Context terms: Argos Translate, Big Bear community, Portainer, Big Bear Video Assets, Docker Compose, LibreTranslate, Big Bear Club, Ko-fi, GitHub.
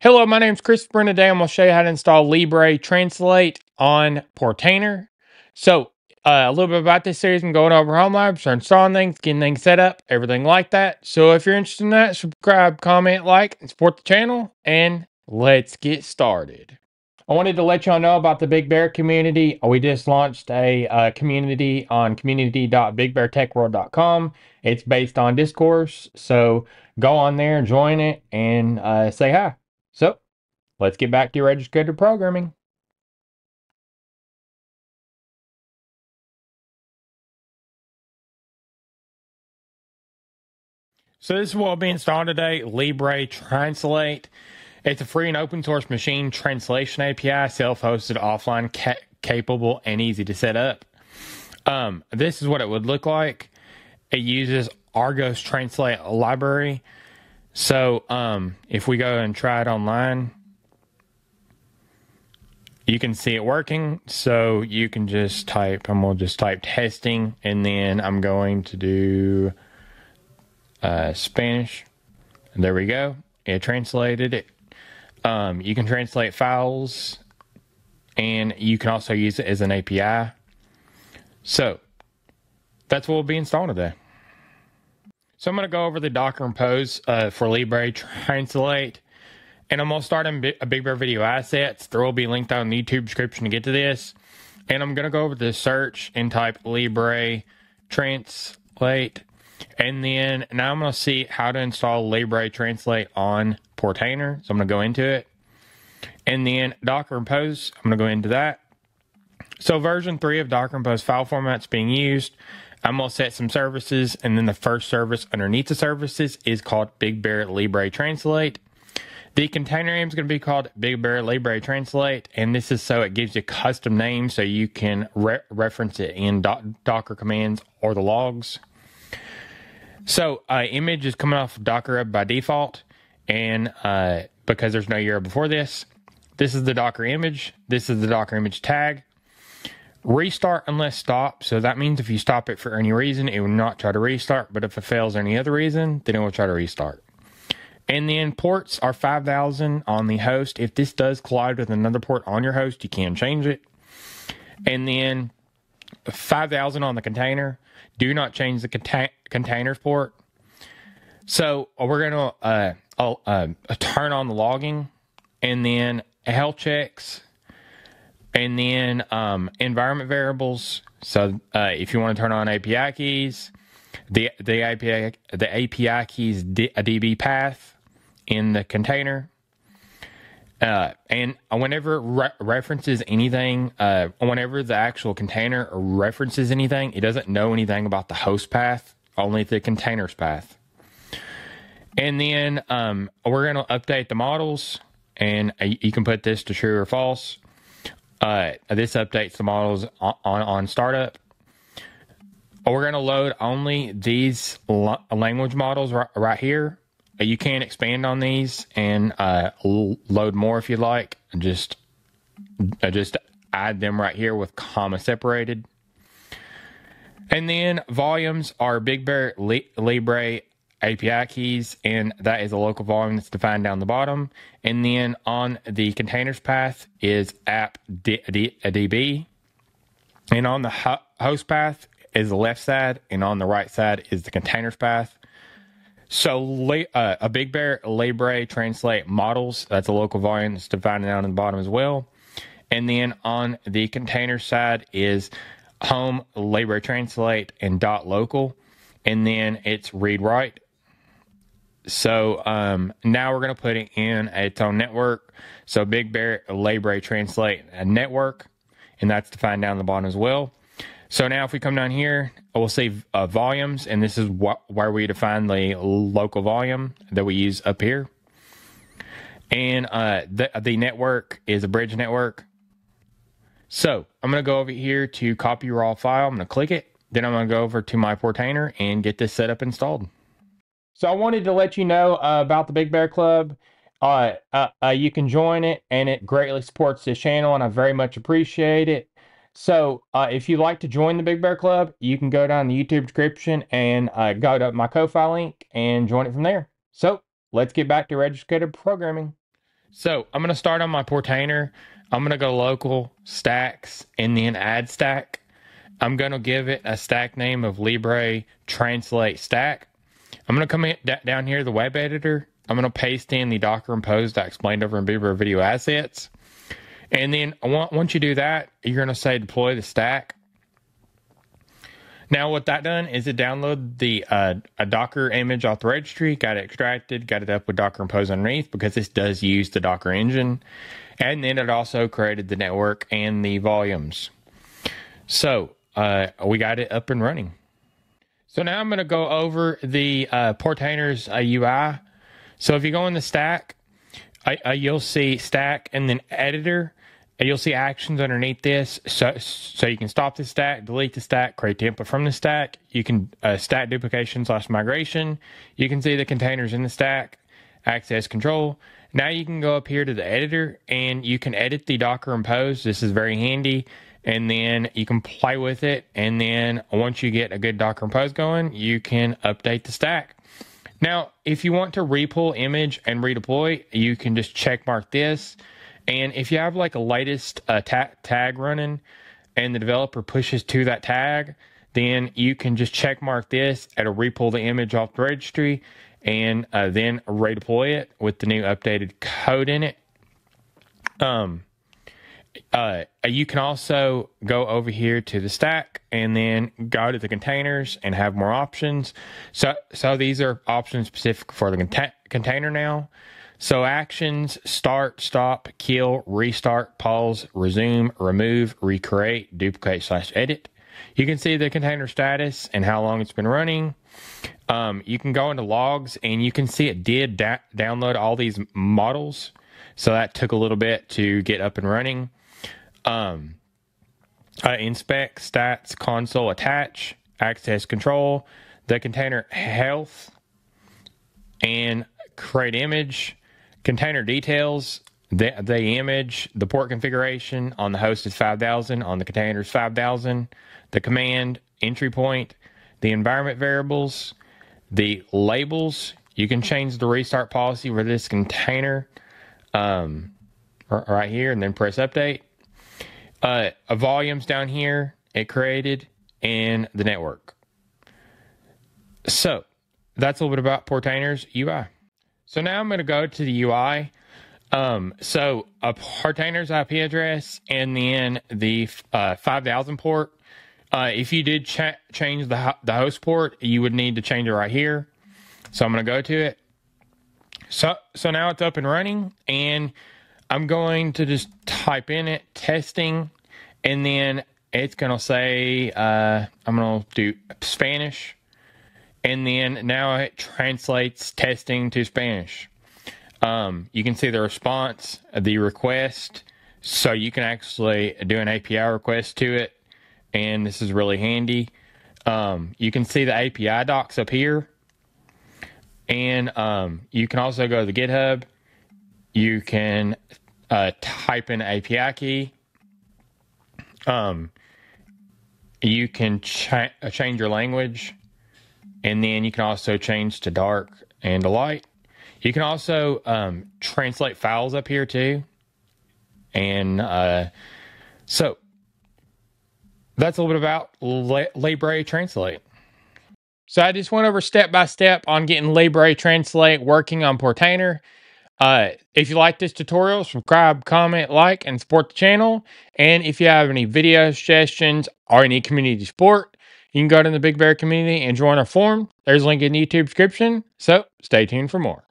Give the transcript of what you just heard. Hello, my name is Christopher, and today I'm going to show you how to install LibreTranslate on Portainer. So a little bit about this series, I'm going over home labs, installing things, getting things set up, everything like that. So if you're interested in that, subscribe, comment, like, and support the channel, and let's get started. I wanted to let y'all know about the Big Bear community. We just launched a community on community.bigbeartechworld.com. It's based on Discourse, so go on there, join it, and say hi. So let's get back to your registered programming. So this is what will be installed today, LibreTranslate. It's a free and open source machine translation API, self-hosted, offline, capable, and easy to set up. This is what it would look like. It uses Argos Translate library. So if we go and try it online, you can see it working. So you can just type, I'm going to just type testing, and then I'm going to do Spanish. And there we go. It translated it. You can translate files, and you can also use it as an API. So that's what will be installed today. So I'm going to go over the Docker Compose for LibreTranslate, and I'm going to start in Big Bear Video Assets. There will be linked on the YouTube description to get to this. And I'm going to go over the search and type LibreTranslate. And then now I'm going to see how to install LibreTranslate on Portainer. So I'm going to go into it. And then Docker Compose, I'm going to go into that. So version 3 of Docker Compose file formats being used. I'm going to set some services, and then the first service underneath the services is called Big Bear LibreTranslate. The container name is going to be called Big Bear LibreTranslate, and this is so it gives you custom names so you can reference it in Docker commands or the logs. So image is coming off of Docker by default, and because there's no URL before this. This is the Docker image. This is the Docker image tag. Restart unless stopped, so that means if you stop it for any reason, it will not try to restart, but if it fails any other reason, then it will try to restart. And then ports are 5,000 on the host. If this does collide with another port on your host, you can change it. And then 5,000 on the container. Do not change the container's port. So we're going to turn on the logging, and then health checks, and then environment variables. So if you want to turn on API keys, the API keys DB path in the container, and whenever it references anything, whenever the actual container references anything, it doesn't know anything about the host path, only the container's path. And then we're going to update the models, and you can put this to true or false. This updates the models on startup. We're going to load only these language models right here. You can expand on these and load more if you like. Just add them right here with comma separated. And then volumes are Big Bear Libre API keys, and that is a local volume that's defined down the bottom. And then on the containers path is app DB, and on the host path is the left side, and on the right side is the containers path. So a Big Bear LibreTranslate models, that's a local volume that's defined down at the bottom as well. And then on the container side is home LibreTranslate and dot local, and then it's read write. So now we're going to put it in its own network. So Big Bear LibreTranslate a network, and that's defined down the bottom as well. So now if we come down here, we'll see volumes, and this is where we define the local volume that we use up here. And the network is a bridge network. So I'm going to go over here to copy raw file. I'm going to click it. Then I'm going to go over to my Portainer and get this set up installed. So I wanted to let you know about the Big Bear Club. You can join it, and it greatly supports this channel, and I very much appreciate it. So if you'd like to join the Big Bear Club, you can go down the YouTube description and go to my Ko-fi link and join it from there. So let's get back to registered programming. So I'm going to start on my Portainer. I'm going to go local stacks and then add stack. I'm going to give it a stack name of LibreTranslate stack. I'm going to come in, down here to the web editor. I'm going to paste in the Docker Compose I explained over in Big Bear Video Assets. And then once you do that, you're going to say deploy the stack. Now what that done is it downloaded the a Docker image off the registry, got it extracted, got it up with Docker Compose underneath because this does use the Docker engine. And then it also created the network and the volumes. So we got it up and running. So now I'm going to go over the Portainer's UI. So if you go in the stack, you'll see stack and then editor. You'll see actions underneath this, so you can stop the stack, delete the stack, create template from the stack. You can stack duplication / migration. You can see the containers in the stack, access control. Now you can go up here to the editor and you can edit the Docker Compose. This is very handy. And then you can play with it. And then once you get a good Docker Compose going, you can update the stack. Now, if you want to repull image and redeploy, you can just check mark this. And if you have like a latest tag running and the developer pushes to that tag, then you can just check mark this, it'll repull the image off the registry and then redeploy it with the new updated code in it. You can also go over here to the stack and then go to the containers and have more options. So these are options specific for the container now. So actions, start, stop, kill, restart, pause, resume, remove, recreate, duplicate / edit. You can see the container status and how long it's been running. You can go into logs and you can see it did download all these models. So that took a little bit to get up and running. Inspect, stats, console, attach, access control, the container health, and create image. Container details, the image, the port configuration on the host is 5,000, on the container is 5,000, the command, entry point, the environment variables, the labels. You can change the restart policy for this container right here and then press update. Volumes down here, it created, and the network. So that's a little bit about Portainer's UI. So now I'm going to go to the UI. So a Portainer's IP address and then the 5000 port. If you did change the host port, you would need to change it right here. So I'm going to go to it. So now it's up and running, and I'm going to just type in it, testing, and then it's going to say, I'm going to do Spanish. And then now it translates testing to Spanish. You can see the response, the request. So you can actually do an API request to it. And this is really handy. You can see the API docs up here. And you can also go to the GitHub. You can type in API key. You can change your language. And then you can also change to dark and to light. You can also translate files up here too. And so that's a little bit about LibreTranslate. So I just went over step-by-step on getting LibreTranslate working on Portainer. If you like this tutorial, subscribe, comment, like, and support the channel. And if you have any video suggestions or any community support, you can go to the Big Bear community and join our forum. There's a link in the YouTube description, so stay tuned for more.